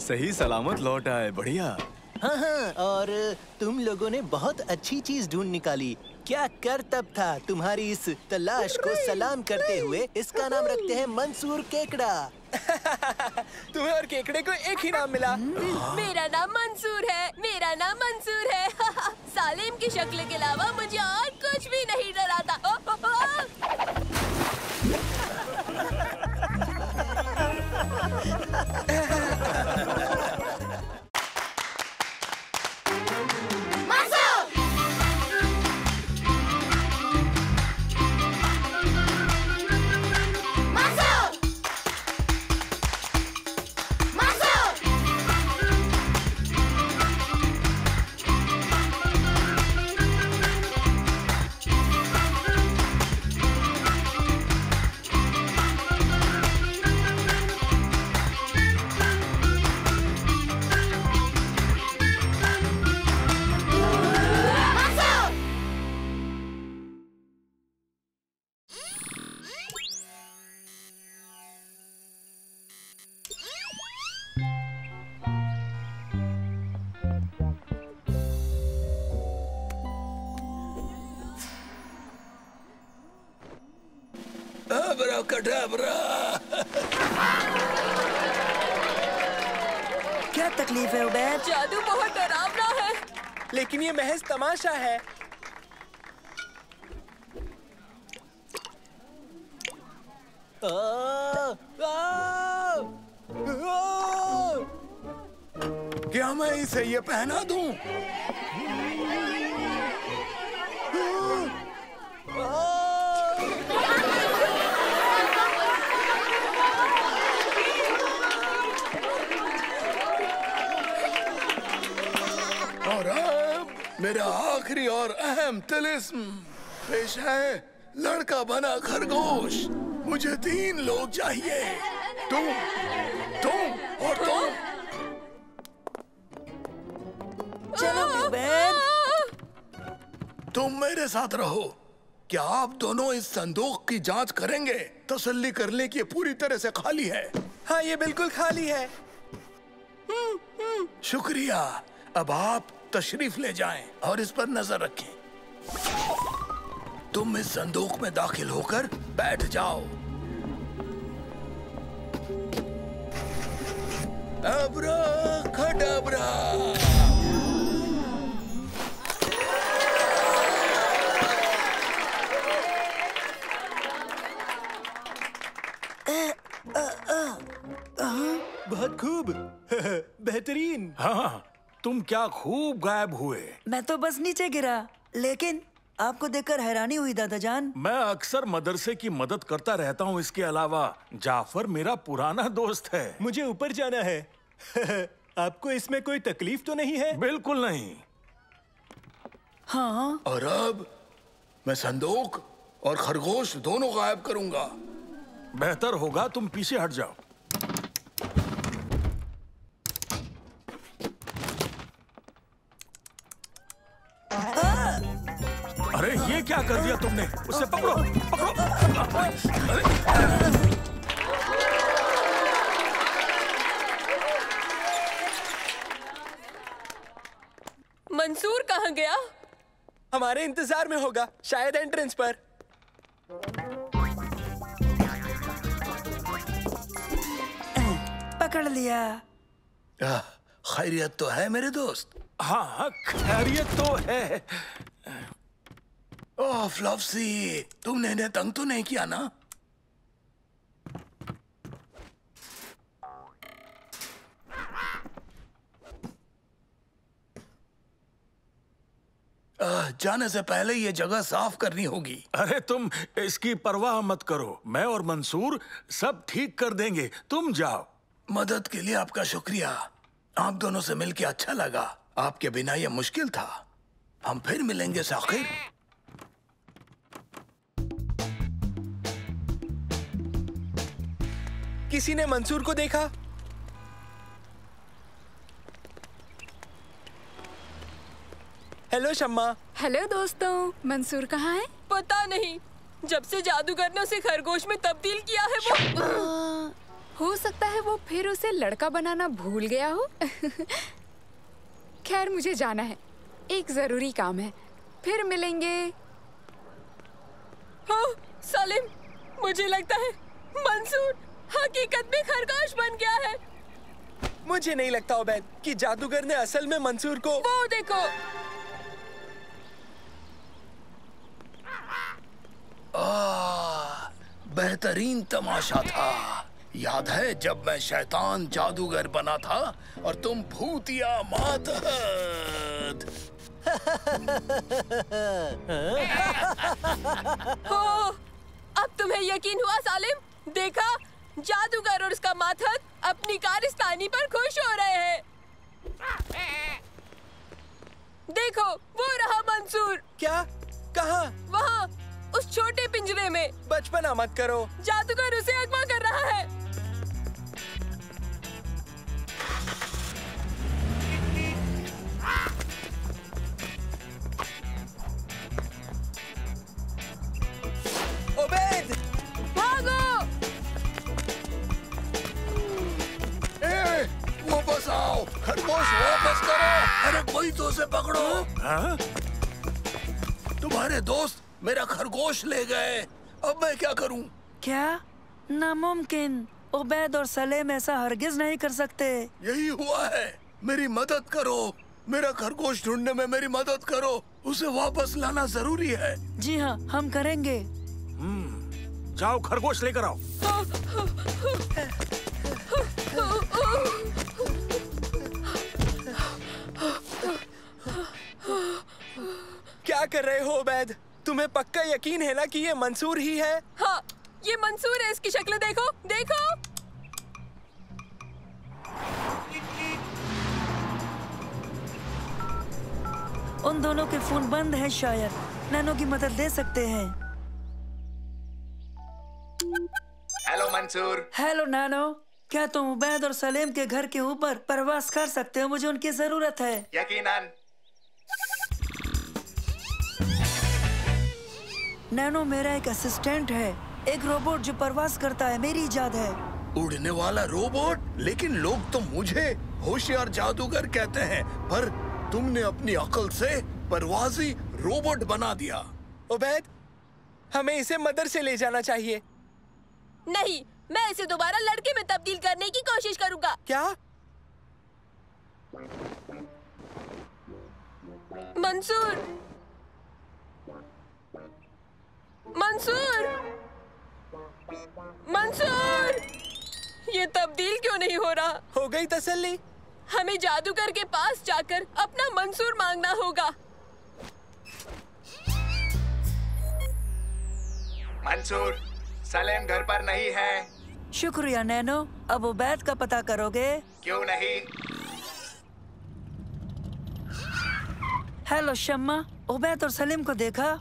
सही सलामत लौट आए बढ़िया। हाँ हाँ और तुम लोगों ने बहुत अच्छी चीज ढूंढ निकाली। क्या करतब था तुम्हारी इस तलाश को सलाम करते हुए। इसका नाम रखते हैं मंसूर केकड़ा। तुम्हें और केकड़े को एक ही नाम मिला। मेरा नाम मंसूर है। मेरा नाम मंसूर है। सालेम की शक्ल के अलावा मुझे और कुछ भी नहीं डराता। क्या तकलीफ है उबैद? जादू बहुत डरावना है। लेकिन ये महज तमाशा है। क्या मैं इसे ये पहना दूं? मेरा आखिरी और अहम तिलिस्म पेश है। लड़का बना खरगोश। मुझे 3 लोग चाहिए। तुम और तुम। चलो बहन तुम मेरे साथ रहो। क्या आप दोनों इस संदूक की जांच करेंगे? तसल्ली कर ले कि पूरी तरह से खाली है। हाँ ये बिल्कुल खाली है। शुक्रिया। अब आप तशरीफ ले जाएं और इस पर नजर रखें। तुम इस संदूक में दाखिल होकर बैठ जाओ। अबरा खडबरा। बहुत खूब। बेहतरीन। हाँ तुम क्या खूब गायब हुए। मैं तो बस नीचे गिरा लेकिन आपको देखकर हैरानी हुई दादा जान। मैं अक्सर मदरसे की मदद करता रहता हूँ। इसके अलावा जाफर मेरा पुराना दोस्त है। मुझे ऊपर जाना है। आपको इसमें कोई तकलीफ तो नहीं है? बिल्कुल नहीं। हाँ और अब मैं संदूक और खरगोश दोनों गायब करूँगा। बेहतर होगा तुम पीछे हट जाओ। ये क्या कर दिया तुमने? उसे पकड़ो, पकड़ो। मंसूर कहाँ गया? हमारे इंतजार में होगा, शायद एंट्रेंस पर। पकड़ लिया। खैरियत तो है मेरे दोस्त? हाँ खैरियत तो है। ओह फ्लॉप्सी, तुमने इन्हें तंग तो नहीं किया ना? जाने से पहले ये जगह साफ करनी होगी। अरे तुम इसकी परवाह मत करो, मैं और मंसूर सब ठीक कर देंगे, तुम जाओ। मदद के लिए आपका शुक्रिया, आप दोनों से मिलके अच्छा लगा, आपके बिना ये मुश्किल था। हम फिर मिलेंगे साखिर। किसी ने मंसूर को देखा? हेलो शम्मा। हेलो दोस्तों, मंसूर कहाँ है? पता नहीं, जब से जादूगर ने उसे खरगोश में तब्दील किया है वो। हो सकता है वो फिर उसे लड़का बनाना भूल गया हो। खैर मुझे जाना है, एक जरूरी काम है, फिर मिलेंगे। हाँ सलीम, मुझे लगता है मंसूर हकीकत में खरगोश बन गया है। मुझे नहीं लगता उबैद कि जादूगर ने असल में मंसूर को। वो देखो। बेहतरीन तमाशा था। याद है जब मैं शैतान जादूगर बना था और तुम भूतिया मातहत। अब तुम्हें यकीन हुआ सालिम? देखा, जादूगर और उसका मातहत अपनी कारस्तानी पर खुश हो रहे हैं। देखो वो रहा मंसूर। क्या? कहाँ? वहाँ उस छोटे पिंजरे में। बचपना मत करो, जादूगर उसे अगवा कर रहा है। उबैद भागो। वापस आओ खरगोश, वापस करो। अरे कोई तो उसे पकड़ो। हाँ? तुम्हारे दोस्त मेरा खरगोश ले गए, अब मैं क्या करूं? क्या? नामुमकिन, उबैद और सलेम ऐसा हरगिज नहीं कर सकते। यही हुआ है, मेरी मदद करो, मेरा खरगोश ढूंढने में मेरी मदद करो, उसे वापस लाना जरूरी है। जी हाँ, हम करेंगे। जाओ खरगोश लेकर आओ। क्या कर रहे हो उबैद? तुम्हें पक्का यकीन है ना कि ये मंसूर ही है? हाँ, ये मंसूर है, इसकी शक्ल देखो, देखो। उन दोनों के फोन बंद है शायद, नैनो की मदद ले सकते हैं। हेलो मंसूर। हेलो नैनो, क्या तुम उबैद और सलेम के घर के ऊपर प्रवास कर सकते हो? मुझे उनकी जरूरत है। यकीनन। नैनो मेरा एक असिस्टेंट है, एक रोबोट जो प्रवास करता है, मेरी इजाद है। उड़ने वाला रोबोट? लेकिन लोग तो मुझे होशियार जादूगर कहते हैं, पर तुमने अपनी अकल से परवाजी रोबोट बना दिया। उबैद, हमें इसे मदर से ले जाना चाहिए। नहीं, मैं इसे दोबारा लड़के में तब्दील करने की कोशिश करूँगा। क्या? मंसूर, मंसूर, मंसूर, ये तब्दील क्यों नहीं हो रहा? हो गई तसल्ली। हमें जादूगर के पास जाकर अपना मंसूर मांगना होगा। मंसूर, सलेम घर पर नहीं है। शुक्रिया नैनो, अब उबैद का पता करोगे? क्यों नहीं। हेलो शम्मा, उबैद और सलेम को देखा?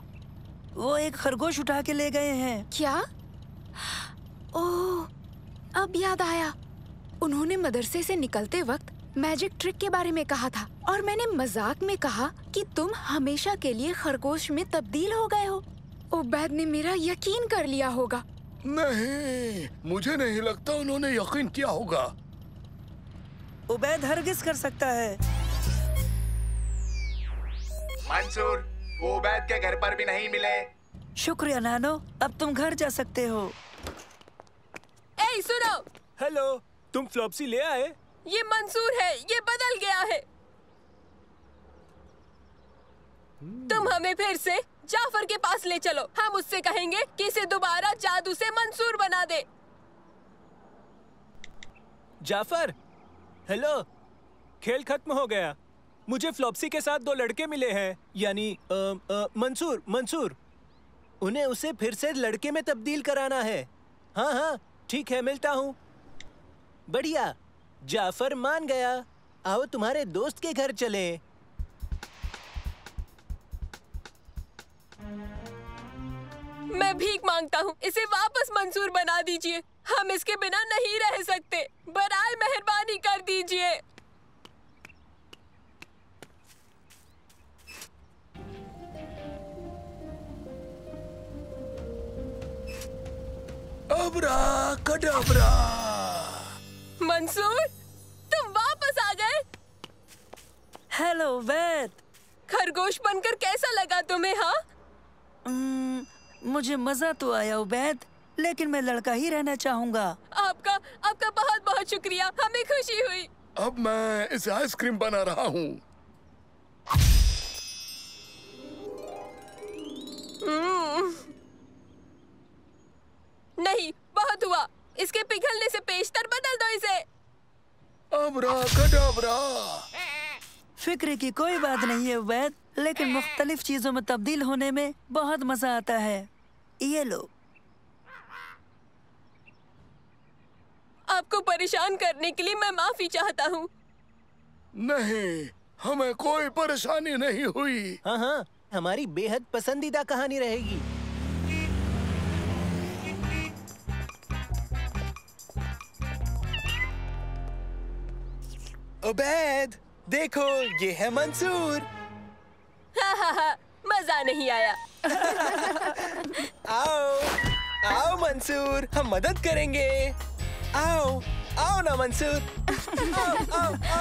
वो एक खरगोश उठा के ले गए हैं। क्या? ओह, अब याद आया, उन्होंने मदरसे से निकलते वक्त मैजिक ट्रिक के बारे में कहा था और मैंने मजाक में कहा कि तुम हमेशा के लिए खरगोश में तब्दील हो गए हो। उबैद ने मेरा यकीन कर लिया होगा। नहीं, मुझे नहीं लगता उन्होंने यकीन किया होगा। उबैद हरगिज कर सकता है। मंसूर, वो उबैद के घर पर भी नहीं मिले। शुक्रिया नानो, अब तुम घर जा सकते हो। ए सुनो। हेलो, तुम फ्लॉप्सी ले आए? ये मंसूर है, ये बदल गया है। तुम हमें फिर से जाफर के पास ले चलो। हम उससे कहेंगे कि इसे दोबारा जादू से मंसूर बना दे। जाफर, हेलो। खेल खत्म हो गया। मुझे फ्लॉप्सी के साथ दो लड़के मिले हैं, यानी मंसूर। उन्हें उसे फिर से लड़के में तब्दील कराना है। हाँ हाँ ठीक है, मिलता हूँ। बढ़िया, जाफर मान गया। आओ तुम्हारे दोस्त के घर चले। मैं भीख मांगता हूँ, इसे वापस मंसूर बना दीजिए। हम इसके बिना नहीं रह सकते, बराए मेहरबानी कर दीजिए। अबरा कडाबरा। मंसूर, तुम वापस आ गए। हेलो वैद, खरगोश बनकर कैसा लगा तुम्हें? हाँ, मुझे मजा तो आया उबैद, लेकिन मैं लड़का ही रहना चाहूँगा। आपका बहुत बहुत शुक्रिया, हमें खुशी हुई। अब मैं इसे आइसक्रीम बना रहा हूँ। नहीं, बहुत हुआ। इसके पिघलने से पेशतर बदल दो इसे। अबरा कडाबरा। फिक्र की कोई बात नहीं है उबैद, लेकिन मुख्तलिफ चीजों में तब्दील होने में बहुत मजा आता है। ये लो। आपको परेशान करने के लिए मैं माफी चाहता हूँ। नहीं, हमें कोई परेशानी नहीं हुई। हाँ हाँ, हमारी बेहद पसंदीदा कहानी रहेगी। उबैद, देखो ये है मंसूर। हाँ हाँ हाँ, मजा नहीं आया। आओ आओ मंसूर, हम मदद करेंगे। आओ आओ ना मंसूर, आओ आओ